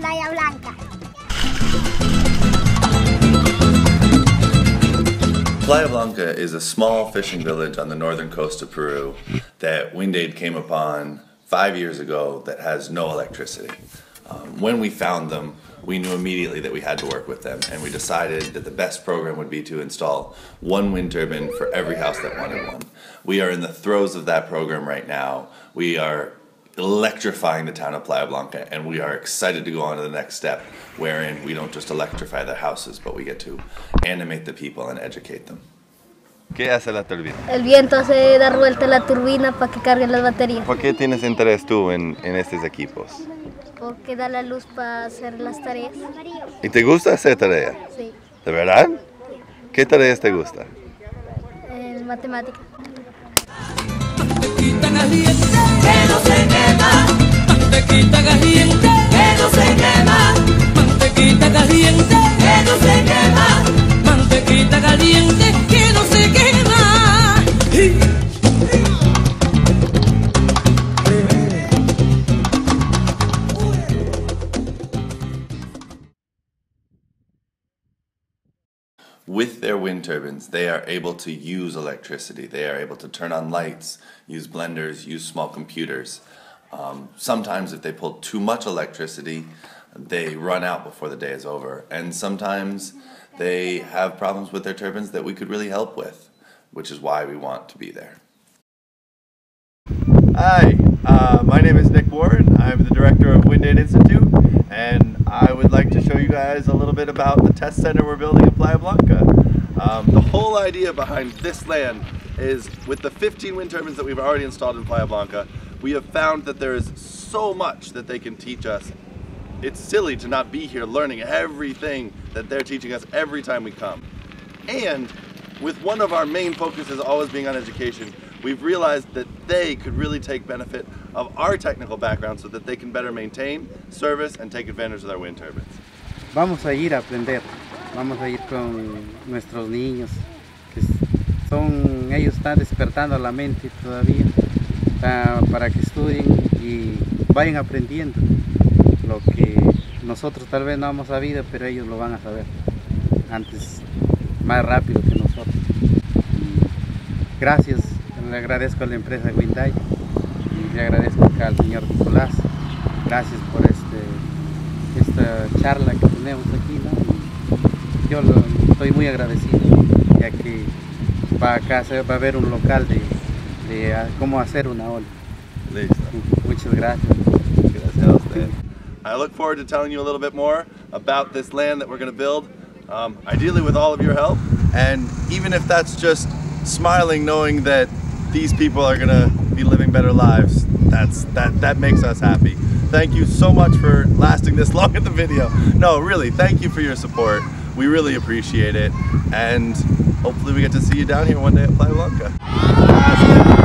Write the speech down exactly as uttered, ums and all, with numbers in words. Playa Blanca. Playa Blanca is a small fishing village on the northern coast of Peru that Wind Aid came upon five years ago that has no electricity. Um, when we found them, we knew immediately that we had to work with them, and we decided that the best program would be to install one wind turbine for every house that wanted one. We are in the throes of that program right now. We are electrifying the town of Playa Blanca, and we are excited to go on to the next step, wherein we don't just electrify their houses, but we get to animate the people and educate them. ¿Qué hace la turbina? El viento hace dar vuelta la turbina para que carguen las baterías. ¿Por qué tienes interés tú en, en estos equipos? Porque da la luz para hacer las tareas. ¿Y te gusta hacer tareas? Sí. ¿De verdad? Sí. ¿Qué tareas te gusta? Eh, matemática. With their wind turbines, they are able to use electricity. They are able to turn on lights, use blenders, use small computers. Um, sometimes if they pull too much electricity, they run out before the day is over. And sometimes they have problems with their turbines that we could really help with, which is why we want to be there. Hi, uh, my name is Nick Warren. I'm the director of Wind Aid Institute, and I would like to show you guys a little bit about the test center we're building in Playa Blanca. Um, the whole idea behind this land is, with the fifteen wind turbines that we've already installed in Playa Blanca, we have found that there is so much that they can teach us. It's silly to not be here learning everything that they're teaching us every time we come. And with one of our main focuses always being on education, we've realized that they could really take benefit of our technical background so that they can better maintain, service, and take advantage of their wind turbines. Vamos a ir a aprender. Vamos a ir con nuestros niños. Que son, ellos están despertando la mente todavía uh, para que estudien y vayan aprendiendo lo que nosotros tal vez no hemos sabido, pero ellos lo van a saber antes, más rápido que nosotros. Y gracias. Le agradezco a la empresa Wind Aid y le agradezco acá al señor Nicolás. Gracias por este, esta charla que tenemos aquí, ¿no? Yo lo, estoy muy agradecido, ya que va, acá, va a haber un local de, de a, cómo hacer una ola. Listo. Muchas gracias. Gracias a usted. I look forward to telling you a little bit more about this land that we're going to build, um, ideally with all of your help, and even if that's just smiling knowing that these people are going to be living better lives. That's, that, that makes us happy. Thank you so much for lasting this long at the video. No, really, thank you for your support. We really appreciate it. And hopefully we get to see you down here one day at Playa Blanca.